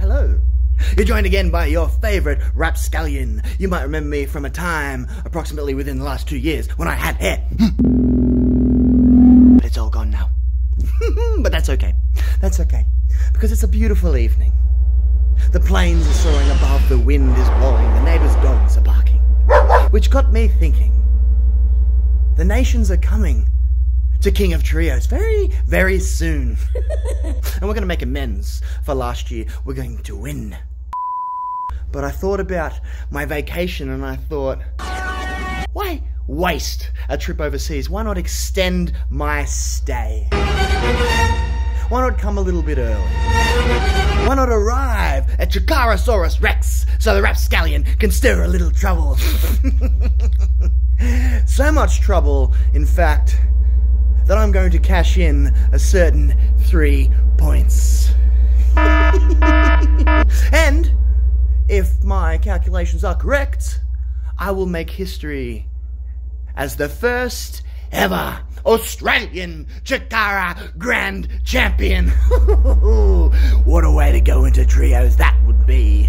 Hello. You're joined again by your favourite rapscallion. You might remember me from a time approximately within the last 2 years when I had hair. But it's all gone now. But that's okay. That's okay. Because it's a beautiful evening. The planes are soaring above, the wind is blowing, the neighbours' dogs are barking. Which got me thinking. The nations are coming to King of Trios very, very soon. And we're going to make amends for last year. We're going to win. But I thought about my vacation and I thought, why waste a trip overseas? Why not extend my stay? Why not come a little bit early? Why not arrive at Chikarasaurus Rex so the rapscallion can stir a little trouble? So much trouble, in fact, that I'm going to cash in a certain 3 points. And if my calculations are correct, I will make history as the first ever Australian Chikara Grand Champion. What a way to go into trios that would be.